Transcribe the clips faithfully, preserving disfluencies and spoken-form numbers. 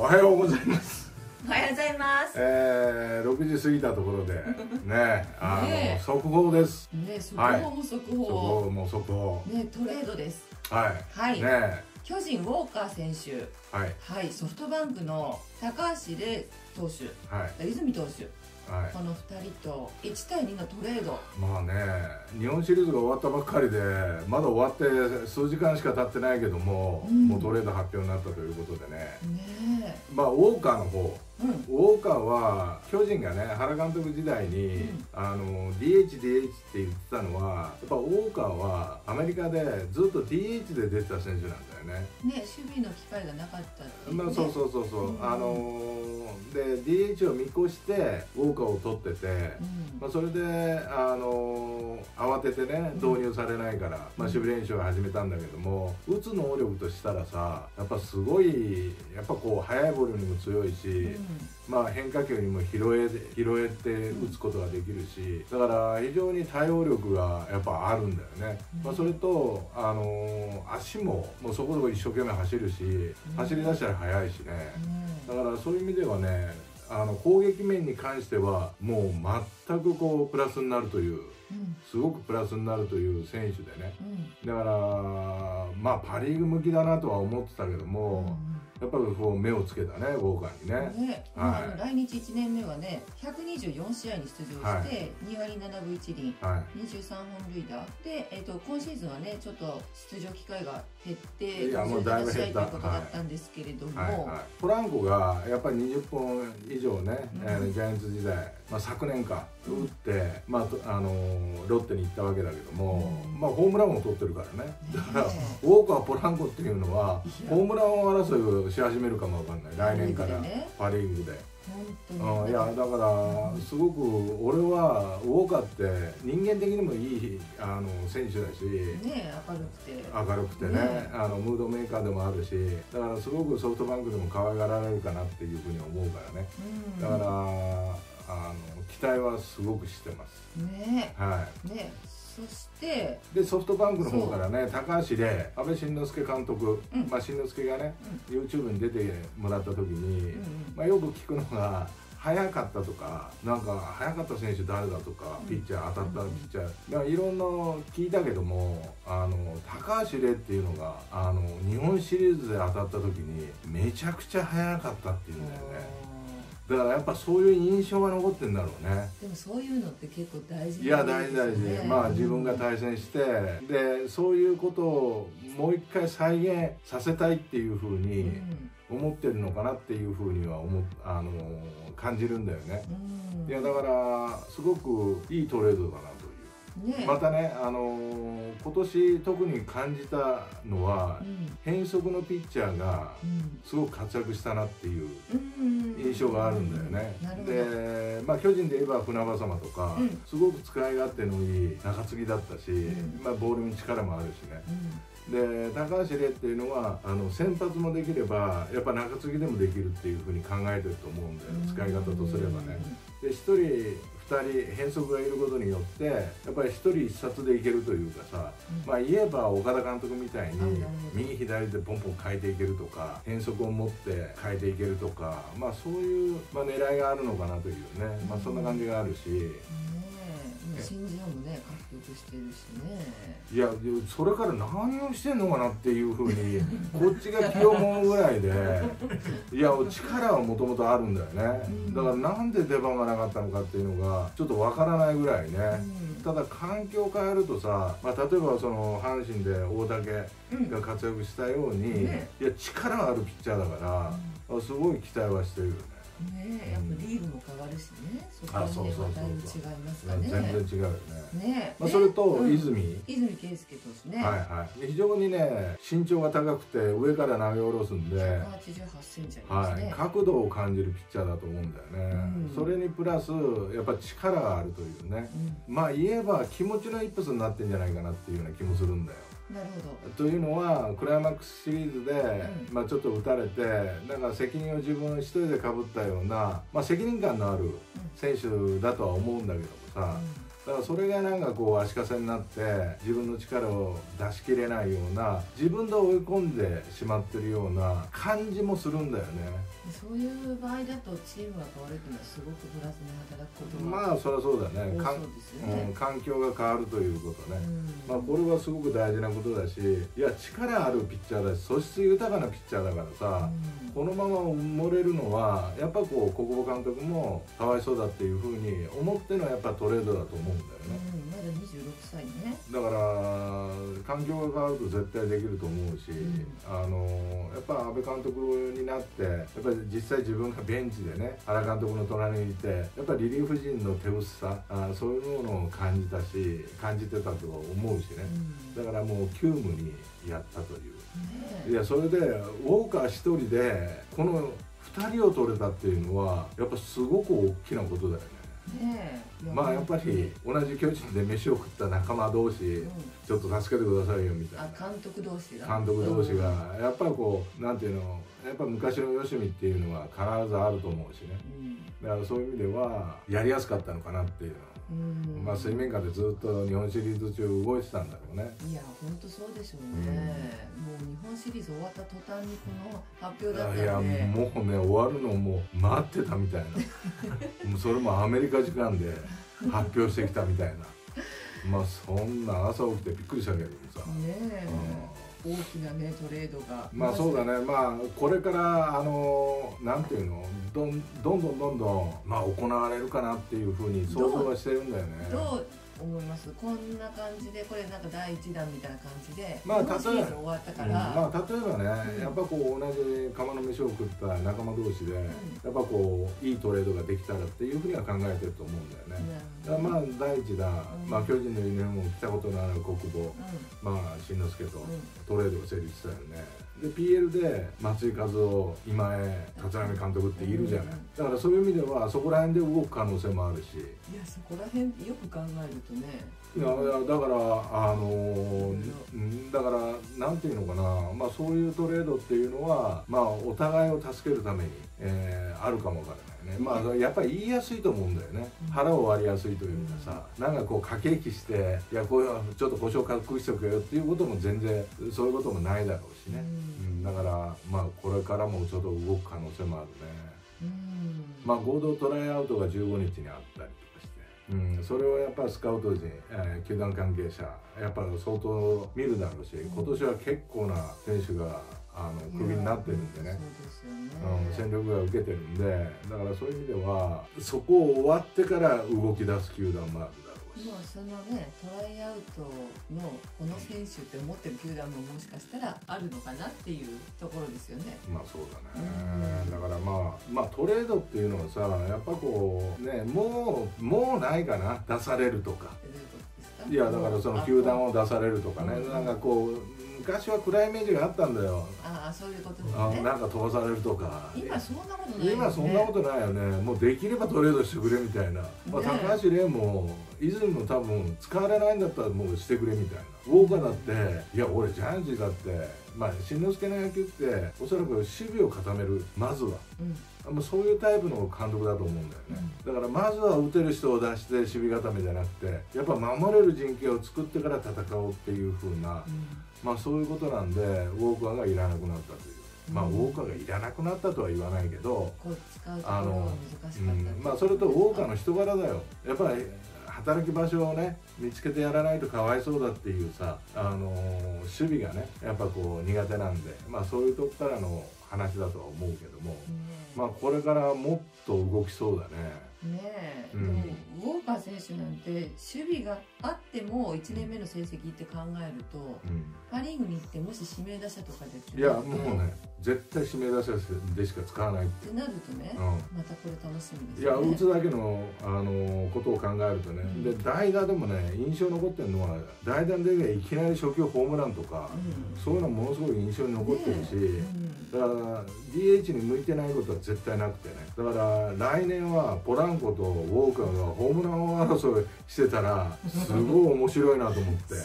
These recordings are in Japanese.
おはようございます。おはようございます。ええー、ろくじ過ぎたところでね、あの速報です。ね、速報も速報。速報も速報。ね、トレードです。はい。はい。ね、巨人ウォーカー選手。はい。はい、ソフトバンクの高橋礼投手。はい。泉投手。はい、このふたりといちたいにのトレード。まあね、日本シリーズが終わったばっかりでまだ終わって数時間しか経ってないけども、うん、もうトレード発表になったということでね、ねまあウォーカーの方、うん、ウォーカーは巨人がね原監督時代に、うん、あの ディーエイチディーエイチ って言ってたのはやっぱウォーカーはアメリカでずっと ディーエイチ で出てた選手なんだよね。ね、守備の機会がなかったっていうね。まあそうそうそうそう、うん、あので ディーエイチ を見越してウォーカーを取ってて、うん、まあそれであの慌ててね導入されないから、うん、まあ守備練習を始めたんだけども、打つ能力としたらさ、やっぱすごいやっぱこう速いボールにも強いし、うん、まあ変化球にも拾え拾えて打つことができるし、だから非常に対応力がやっぱあるんだよね。うん、まあそれとあの足ももうそこそこ一生懸命走るし、うん、走り出したら速いしね。うん、だからそういう意味ではね。あの攻撃面に関してはもう全くこうプラスになるという、うん、すごくプラスになるという選手でね、うん、だからまあパ・リーグ向きだなとは思ってたけども、うん、やっぱりこう目をつけたねウォーカーにね。ね、はい、来日いちねんめはねひゃくにじゅうよんしあいに出場して、はい、にわりななぶいちりん、はい、にじゅうさんほんるいだで、えー、と今シーズンはねちょっと出場機会が減っていやもうだいぶ減ったということだったんですけれども、はいはいはい、ポランコがやっぱりにじゅっぽんいじょうね、うん、えー、ジャイアンツ時代、まあ、昨年か打って、うん、まああのー、ロッテに行ったわけだけども、うん、まあホームランも取ってるからね。だからウォーカーポランコっていうのはホームランを争いをし始めるかもわかんない来年からパ・リーグで。うん、いやだからすごく俺はウォーカーって人間的にもいいあの選手だしね、明るくて明るくてね、ねあのムードメーカーでもあるし、だからすごくソフトバンクでも可愛がられるかなっていうふうに思うからね、うん、だからあの期待はすごくしてますね。はいね。そしてでソフトバンクの方からね高橋で安倍晋之助監督、うん、まあ、慎之介がね、うん、YouTube に出てもらった時に、うんうん、まあ、よく聞くのが速かったとか、なんか速かった選手誰だとか、ピッチャー当たったピッチャー、だからいろんな聞いたけども、あの高橋礼っていうのがあの日本シリーズで当たった時にめちゃくちゃ速かったっていうんだよね。だからやっぱそういう印象が残ってるんだろうね。でもそういうのって結構大事、ね、いや大事大事、まあ自分が対戦して、うん、でそういうことをもう一回再現させたいっていうふうに思ってるのかなっていうふうには思あの感じるんだよね、うん、いやだからすごくいいトレードだなと。ね、またね、あのー、今年特に感じたのは、うん、変則のピッチャーがすごく活躍したなっていう印象があるんだよね。で、まあ、巨人で言えば船場様とか、うん、すごく使い勝手のいい中継ぎだったし、うん、まあ、ボールに力もあるしね。うんで高橋礼っていうのはあの先発もできればやっぱ中継ぎでもできるっていうふうに考えてると思うんだよ、使い方とすればね。でひとりふたり変則がいることによってやっぱりひとりいっさつでいけるというかさ、まあ言えば岡田監督みたいに右左でポンポン変えていけるとか変則を持って変えていけるとか、まあそういう、まあ、狙いがあるのかなというね、まあ、そんな感じがあるし。新人もね獲得してるしね。いやそれから何をしてんのかなっていうふうにこっちが気をもうぐらいでいや力はもともとあるんだよね、うん、だからなんで出番がなかったのかっていうのがちょっとわからないぐらいね、うん、ただ環境を変えるとさ、まあ、例えばその阪神で大竹が活躍したように、うんね、いや力があるピッチャーだから、うん、すごい期待はしてるよね。ね、やっぱリーグも変わるしね、うん、そこでだいぶ違いますかね。全然違うよね。まあそれと泉泉圭介投手ね、はいはい、非常にね身長が高くて上から投げ下ろすんでひゃくはちじゅうはちセンチありますね、はい、角度を感じるピッチャーだと思うんだよね、うん、それにプラスやっぱ力があるというね、うん、まあ言えば気持ちの一発になってんじゃないかなっていうような気もするんだよ。なるほど。というのはクライマックスシリーズで、うん、まあちょっと打たれてなんか責任を自分一人でかぶったような、まあ、責任感のある選手だとは思うんだけどもさ、うん、だからそれがなんかこう足かせになって自分の力を出し切れないような、自分で追い込んでしまってるような感じもするんだよね。そういう場合だとチームが変わるっていうのはすごくプラスに働くことも、まあそりゃそうだね。環境が変わるということね、まあこれはすごく大事なことだし、いや力あるピッチャーだし素質豊かなピッチャーだからさ、このまま埋もれるのはやっぱこう小久保監督もかわいそうだっていうふうに思ってのやっぱトレードだと思う。うん、まだにじゅうろくさいね。だから環境が変わると絶対できると思うし、うん、あのやっぱ安倍監督になってやっぱり実際自分がベンチでね原監督の隣にいてやっぱりリリーフ陣の手薄さ、あそういうものを感じたし感じてたと思うしね、うん、だからもう急務にやったという、ね、いやそれでウォーカー一人でこのふたりを取れたっていうのはやっぱすごく大きなことだよね。まあやっぱり同じ巨人で飯を食った仲間同士ちょっと助けてくださいよみたいな、監督同士が監督同士がやっぱりこうなんていうの、やっぱ昔のよしみっていうのは必ずあると思うしね、だからそういう意味ではやりやすかったのかなっていうの、まあ水面下でずっと日本シリーズ中動いてたんだろうね。いや本当そうでしょうね、もう日本シリーズ終わった途端にこの発表だったんで、いやもうね終わるのもう待ってたみたいな、もうそれもアメリカ時間で発表してきたみたいなまあそんな朝起きてびっくりしたけどさねえ、うん、大きなねトレードがまあそうだね、まあこれからあのなんていうのどんどんどんどんどんまあ行われるかなっていうふうに想像はしてるんだよね。どう思いますこんな感じで、これなんかだいいちだんみたいな感じでまあ例えばシリーズ終わったから、まあ例えばね、うん、やっぱこう同じ釜の飯を食った仲間同士で、うん、やっぱこういいトレードができたらっていうふうには考えてると思うんだよね、うん、だからまあだいいちだん、うん、まあ巨人のユニフォームを着たことのある小久保、うん、まあしんのすけとトレードが成立したよね。で ピーエル で松井稼頭央、今江、立浪監督っているじゃない、だからそういう意味ではそこら辺で動く可能性もあるし、いやそこら辺よく考えるとね、いやだからあのだからなんていうのかな、まあそういうトレードっていうのはまあお互いを助けるために、えー、あるかもわからないね。まあやっぱり言いやすいと思うんだよね、腹を割りやすいというかさ、なんかこう駆け引きしていやこういうちょっと故障隠しておくよっていうことも全然そういうこともないだろうしね、うん、だからまあこれからもちょっと動く可能性もあるね。うん、まあ合同トライアウトがじゅうごにちにあったりとかして、うん、それをやっぱりスカウト陣、えー、球団関係者やっぱ相当見るだろうし、今年は結構な選手があのクビになってるんでね、戦力が受けてるんで、だからそういう意味ではそこを終わってから動き出す球団もあるだろう。もうそのねトライアウトのこの選手って思ってる球団ももしかしたらあるのかなっていうところですよね。まあそうだね、うん、だからまあまあトレードっていうのはさやっぱこうねもうもうないかな、出されるとか、いやだからその球団を出されるとかね、うん、なんかこう昔は暗いイメージがあったんだよ。ああそういうことですね。なんか飛ばされるとか。今そんなことないよね。今そんなことないよね。もうできればトレードしてくれみたいな。まあ高橋蓮も泉も多分使われないんだったらもうしてくれみたいな。ウォーカーだっていや俺ジャイアンツだってまあしんのすけの野球っておそらく守備を固めるまずは。うんもうそういうタイプの監督だと思うんだよね、うん、だからまずは打てる人を出して守備固めじゃなくてやっぱ守れる陣形を作ってから戦おうっていう風な、うん、まあそういうことなんでウォーカーがいらなくなったという、うん、まあウォーカーがいらなくなったとは言わないけど、あの、うん、まあそれとウォーカーの人柄だよ。やっぱり働き場所をね見つけてやらないとかわいそうだっていうさ、あのー、守備がねやっぱこう苦手なんで、まあそういうとこからの話だとは思うけども、まあこれからもっと動きそうだね。ねえ、うん、でもウォーカー選手なんて守備があってもいちねんめの成績って考えると、うん、パ・リーグに行ってもし指名打者とかでいやもうね絶対指名打者でしか使わないってなるとね、うん、またこれ楽しみですね。いや打つだけの、あのー、ことを考えるとね、うん、で代打でもね印象残ってるのは代打でいきなり初球ホームランとか、うん、そういうのものすごい印象に残ってるし、うん、だから ディーエイチ に向いてないことは絶対なくてね、だから来年はポラ蘭子とウォーカーがホームラン王争いしてたらすごい面白いなと思ってそれを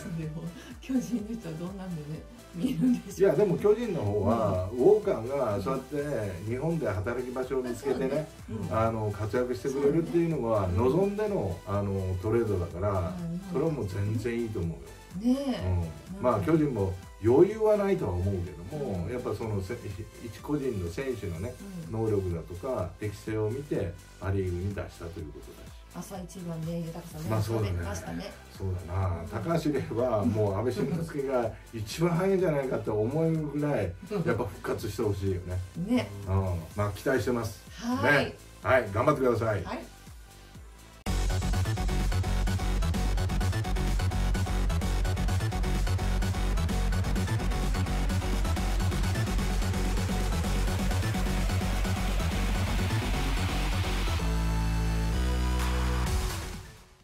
巨人の人はどうなんでね見るんでしょう、ね、いやでも巨人の方は、うん、ウォーカーがそうやって日本で働き場所を見つけてね、うん、あの活躍してくれるっていうのは望んでの、あのトレードだからそれはもう全然いいと思うよ。まあ巨人も余裕はないとは思うけども、やっぱその一個人の選手のね、能力だとか適性を見てア・リーグに出したということだし、朝一番で豊さんね、まあそうだね、そうだな、高橋礼はもう安倍晋之助が一番早いんじゃないかって思うぐらいやっぱ復活してほしいよね。ね、まあ期待してます。はい、はい、頑張ってください。